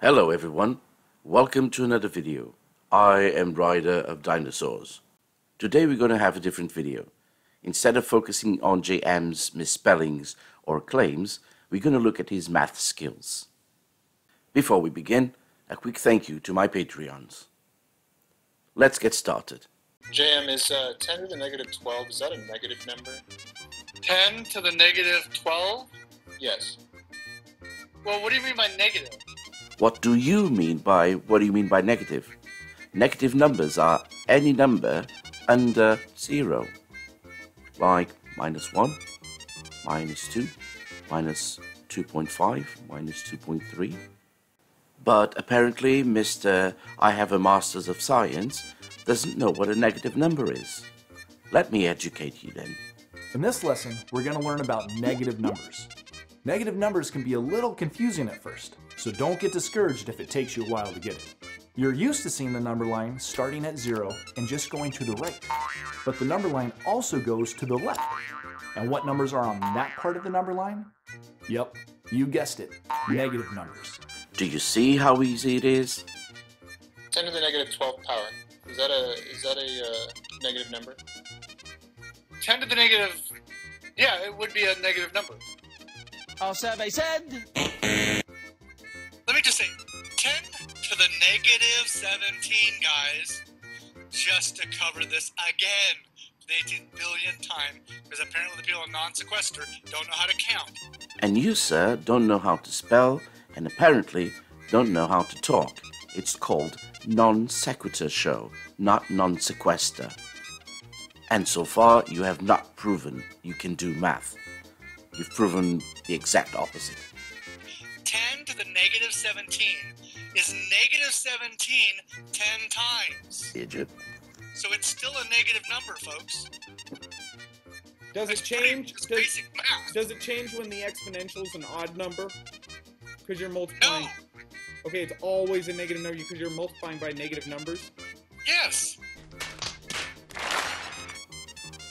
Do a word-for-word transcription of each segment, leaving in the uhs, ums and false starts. Hello everyone, welcome to another video. I am Ryder of Dinosaurs. Today we're going to have a different video. Instead of focusing on J M's misspellings or claims, we're going to look at his math skills. Before we begin, a quick thank you to my Patreons. Let's get started. J M, is uh, ten to the negative twelve, is that a negative number? ten to the negative twelve? Yes. Well, what do you mean by negative? What do you mean by, what do you mean by negative? Negative numbers are any number under zero. Like minus one, minus two, minus two point five, minus two point three. But apparently Mister I have a Masters of Science doesn't know what a negative number is. Let me educate you then. In this lesson, we're going to learn about negative numbers. Negative numbers can be a little confusing at first, so don't get discouraged if it takes you a while to get it. You're used to seeing the number line starting at zero and just going to the right, but the number line also goes to the left. And what numbers are on that part of the number line? Yep, you guessed it, negative numbers. Do you see how easy it is? ten to the negative twelve power. Is that a, is that a uh, negative number? ten to the negative, yeah, it would be a negative number. Our survey said... Let me just say, ten to the negative seventeen, guys, just to cover this again, the eighteenth billionth time, because apparently the people in non-sequester don't know how to count. And you, sir, don't know how to spell, and apparently don't know how to talk. It's called non-sequitur show, not non-sequester. And so far, you have not proven you can do math. You've proven the exact opposite. ten to the negative seventeen is negative seventeen ten times. Idiot. So it's still a negative number, folks. Does it change? Does, basic math. Does it change when the exponential is an odd number? Because you're multiplying. No. Okay, it's always a negative number because you're multiplying by negative numbers. Yes.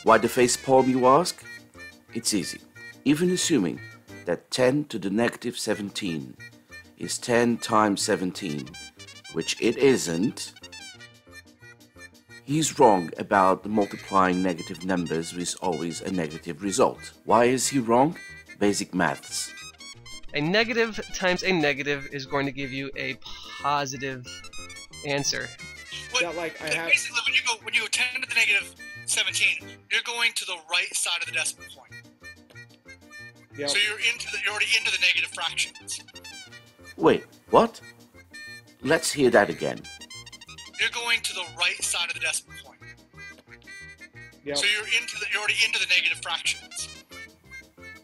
Why the face palm, you ask? It's easy. Even assuming that ten to the negative seventeen is ten times seventeen, which it isn't, he's wrong about multiplying negative numbers with always a negative result. Why is he wrong? Basic maths. A negative times a negative is going to give you a positive answer. What, yeah, like I have... Basically, when you go when you go ten to the negative seventeen, you're going to the right side of the decimal point. Yep. So you're into the, you're already into the negative fractions. Wait, what? Let's hear that again. You're going to the right side of the decimal point. Yep. So you're into the, you're already into the negative fractions.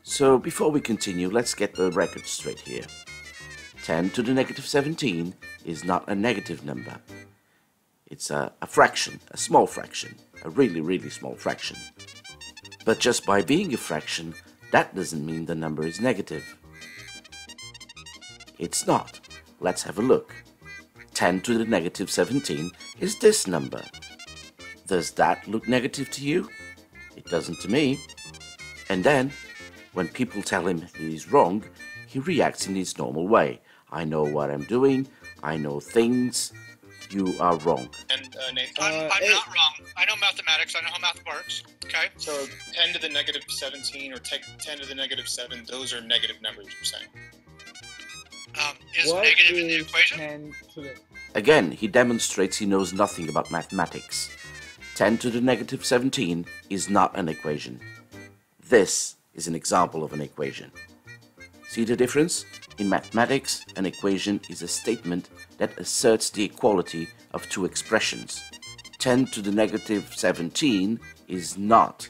So before we continue, let's get the record straight here. ten to the negative seventeen is not a negative number. It's a, a fraction, a small fraction, a really, really small fraction. But just by being a fraction, that doesn't mean the number is negative. It's not. Let's have a look. ten to the negative seventeen is this number. Does that look negative to you? It doesn't to me. And then, when people tell him he's wrong, he reacts in his normal way. I know what I'm doing. I know things. You are wrong. And uh, Nathan, I'm, uh, I'm not wrong. I know mathematics. I know how math works. Okay. So ten to the negative seventeen or ten to the negative seven, those are negative numbers, you're saying. Um, is what negative is in the equation? ten to the... Again, he demonstrates he knows nothing about mathematics. ten to the negative seventeen is not an equation. This is an example of an equation. See the difference? In mathematics, an equation is a statement that asserts the equality of two expressions. ten to the negative seventeen is not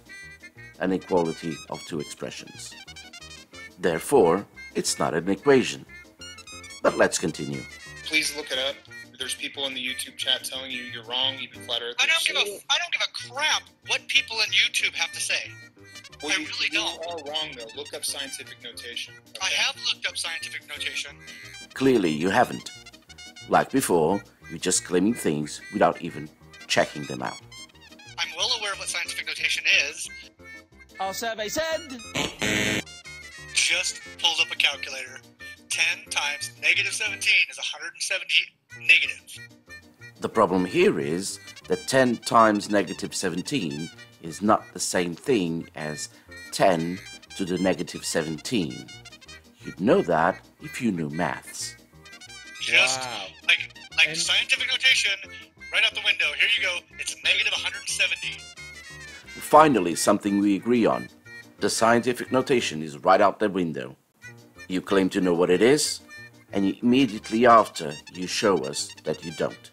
an equality of two expressions. Therefore, it's not an equation. But let's continue. Please look it up. There's people in the YouTube chat telling you you're wrong, even flat earth. I don't give a, I don't give a crap what people in YouTube have to say. Well, I you, really you don't. You are wrong, though. Look up scientific notation. Okay? I have looked up scientific notation. Clearly, you haven't. Like before, you're just claiming things without even checking them out. I'm well aware of what scientific notation is. Our survey said... Just pulled up a calculator. ten times negative seventeen is one hundred seventy negative. The problem here is that ten times negative seventeen is not the same thing as ten to the negative seventeen. You'd know that if you knew maths. Just wow. like like and scientific notation, right out the window. Here you go. It's negative one hundred seventy. Finally, something we agree on. The scientific notation is right out the window. You claim to know what it is, and immediately after, you show us that you don't.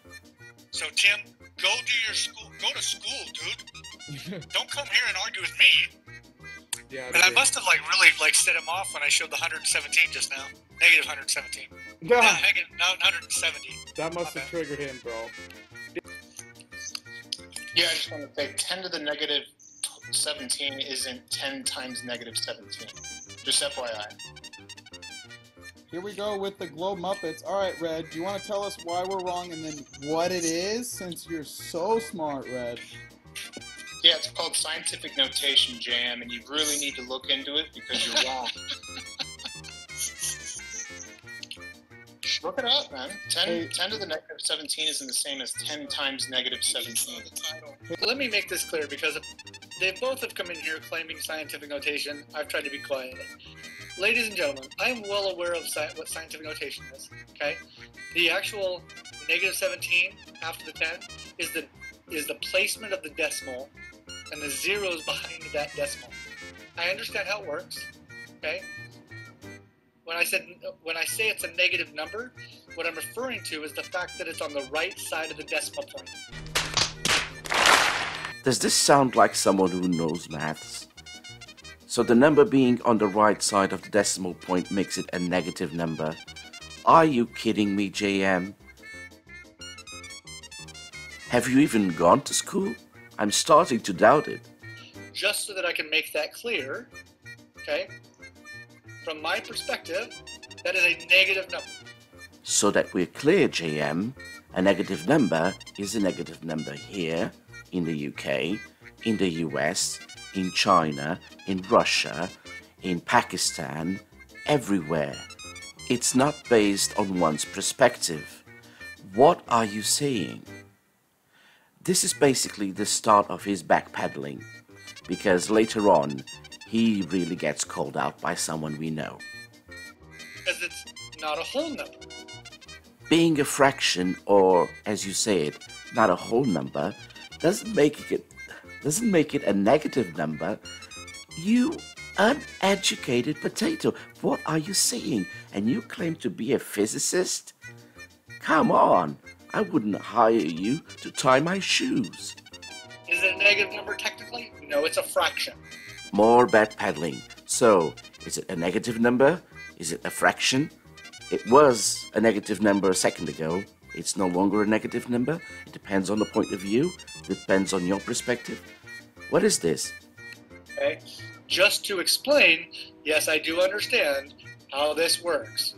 So, Tim, go do your school. Go to school, dude. Don't come here and argue with me. Yeah, and I must have like really like set him off when I showed the one hundred seventeen just now. Negative one hundred seventeen. No, no, negative, no one hundred seventy. That must have triggered him, bro. Yeah, I just want to say ten to the negative seventeen isn't ten times negative seventeen. Just F Y I. Here we go with the Glow Muppets. All right, Red, do you want to tell us why we're wrong and then what it is, since you're so smart, Red? Yeah, it's called scientific notation, J M, and you really need to look into it because you're wrong. Look it up, man. ten, hey. ten to the negative seventeen isn't the same as ten times negative seventeen. Let me make this clear because they both have come in here claiming scientific notation. I've tried to be quiet. Ladies and gentlemen, I'm well aware of sci what scientific notation is, okay? The actual negative seventeen after the ten is the, is the placement of the decimal and the zeros behind that decimal. I understand how it works, okay? When I said when I say it's a negative number, what I'm referring to is the fact that it's on the right side of the decimal point. Does this sound like someone who knows maths? So the number being on the right side of the decimal point makes it a negative number. Are you kidding me, J M? Have you even gone to school? I'm starting to doubt it. Just so that I can make that clear, okay? From my perspective, that is a negative number. So that we're clear, J M, a negative number is a negative number here, in the U K, in the U S, in China, in Russia, in Pakistan, everywhere. It's not based on one's perspective. What are you saying? This is basically the start of his backpedaling, because later on, he really gets called out by someone we know. Because it's not a whole number. Being a fraction, or as you say it, not a whole number, doesn't make it doesn't make it a negative number. You uneducated potato. What are you saying? And you claim to be a physicist? Come on. I wouldn't hire you to tie my shoes. Is it a negative number technically? No, it's a fraction. More backpedaling. So, is it a negative number? Is it a fraction? It was a negative number a second ago. It's no longer a negative number. It depends on the point of view. It depends on your perspective. What is this? Okay. Just to explain, yes, I do understand how this works.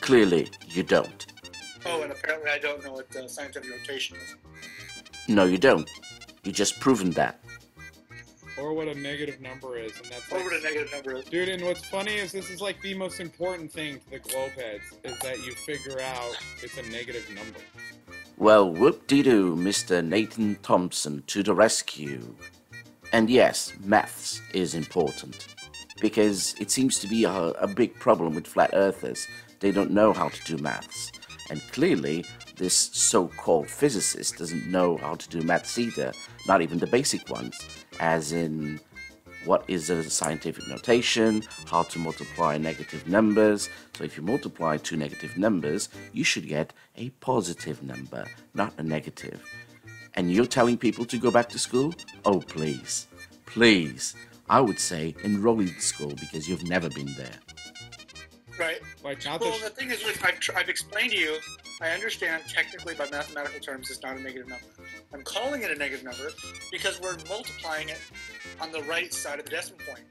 Clearly, you don't. Oh, and apparently I don't know what the scientific notation is. No, you don't. You just proven that. Or what a negative number is, and that's like, or what a negative number is, dude. And what's funny is this is like the most important thing to the globe heads is that you figure out it's a negative number. Well, whoop-de-doo, Mister Nathan Thompson to the rescue. And yes, maths is important because it seems to be a, a big problem with flat earthers. They don't know how to do maths, and clearly, this so-called physicist doesn't know how to do maths either. Not even the basic ones. As in, what is a scientific notation, how to multiply negative numbers. So if you multiply two negative numbers, you should get a positive number, not a negative. And you're telling people to go back to school? Oh, please. Please. I would say enroll in school because you've never been there. Right. Like, well, the, the thing is, I've, I've explained to you, I understand technically by mathematical terms it's not a negative number. I'm calling it a negative number because we're multiplying it on the right side of the decimal point.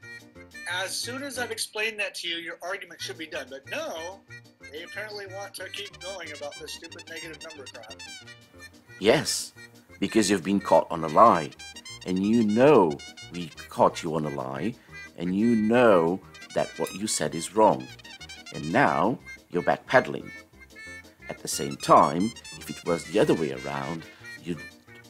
As soon as I've explained that to you, your argument should be done. But no, they apparently want to keep going about this stupid negative number crap. Yes, because you've been caught on a lie. And you know we caught you on a lie. And you know that what you said is wrong. and now you're backpedaling. At the same time, if it was the other way around, you'd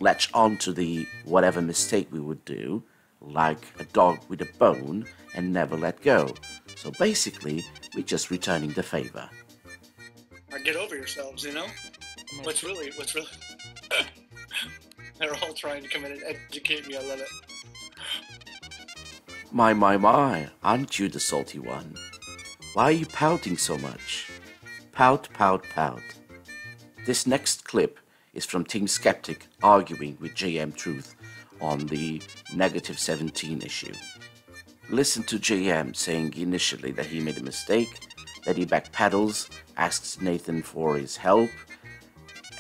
latch onto the whatever mistake we would do, like a dog with a bone, and never let go. So basically, we're just returning the favor. Or get over yourselves, you know? What's really, what's really... They're all trying to come in and educate me, I love it. My, my, my, aren't you the salty one? Why are you pouting so much? Pout, pout, pout. This next clip is from Team Skeptic arguing with J M Truth on the negative seventeen issue. Listen to J M saying initially that he made a mistake, that he backpedals, asks Nathan for his help,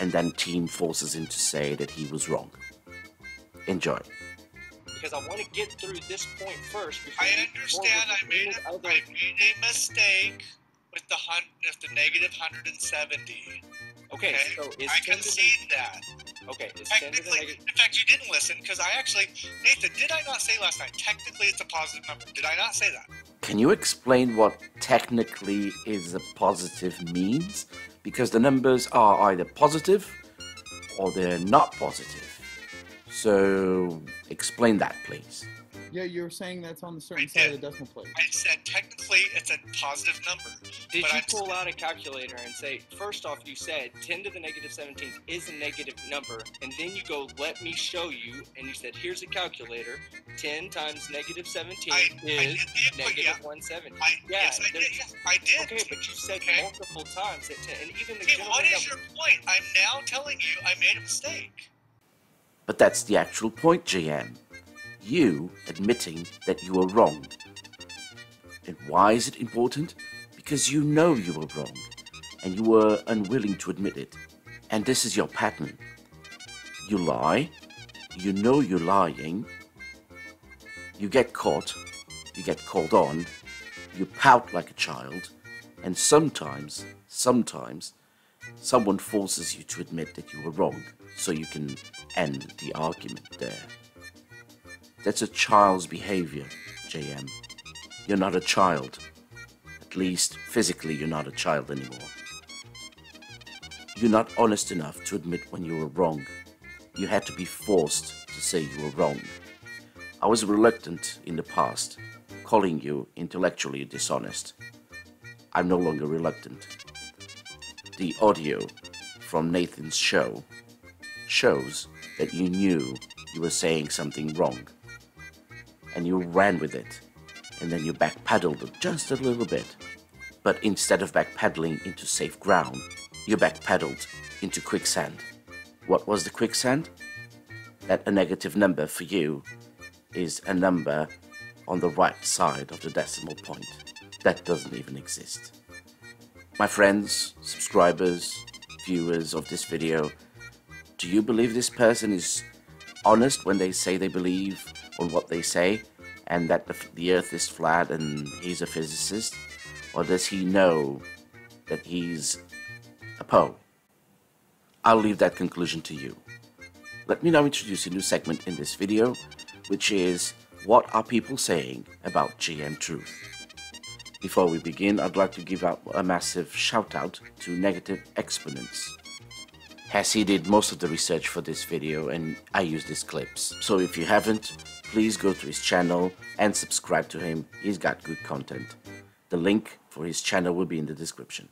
and then Team forces him to say that he was wrong. Enjoy. Because I want to get through this point first. I understand I made, a, I made a mistake with the, hun with the negative one hundred seventy. Okay, okay, so is I concede that. Okay, is technically, in fact, you didn't listen, because I actually, Nathan, did I not say last night, technically it's a positive number? Did I not say that? Can you explain what technically is a positive means? Because the numbers are either positive or they're not positive. So explain that, please. Yeah, you were saying that's on the certain I side did. of the decimal place. I said technically it's a positive number. Did but you I'm pull out a calculator and say, first off, you said ten to the negative seventeenth is a negative number, and then you go, let me show you, and you said, here's a calculator, ten times negative seventeen I, is I input, negative yeah. one hundred seventy. I, yeah, yes, I did. Yes, I did. Okay, but you said okay. multiple times that ten, and even the okay, what is number, your point? I'm now telling you I made a mistake. But that's the actual point, J M. You admitting that you were wrong. And why is it important? Because you know you were wrong, and you were unwilling to admit it. And this is your pattern. You lie, you know you're lying, you get caught, you get called on, you pout like a child, and sometimes, sometimes, someone forces you to admit that you were wrong, so you can end the argument there. That's a child's behavior, J M. You're not a child. At least, physically, you're not a child anymore. You're not honest enough to admit when you were wrong. You had to be forced to say you were wrong. I was reluctant in the past, calling you intellectually dishonest. I'm no longer reluctant. The audio from Nathan's show shows that you knew you were saying something wrong. And you ran with it, and then you backpedaled just a little bit. But instead of backpedaling into safe ground, you backpedaled into quicksand. What was the quicksand? That a negative number for you is a number on the right side of the decimal point. That doesn't even exist. My friends, subscribers, viewers of this video, do you believe this person is honest when they say they believe on what they say, and that the, the earth is flat and he's a physicist? Or does he know that he's a Poe? I'll leave that conclusion to you. Let me now introduce a new segment in this video, which is, what are people saying about J M Truth? Before we begin, I'd like to give out a massive shout out to Negative Exponents, as he did most of the research for this video and I used his clips. So if you haven't, please go to his channel and subscribe to him. He's got good content. The link for his channel will be in the description.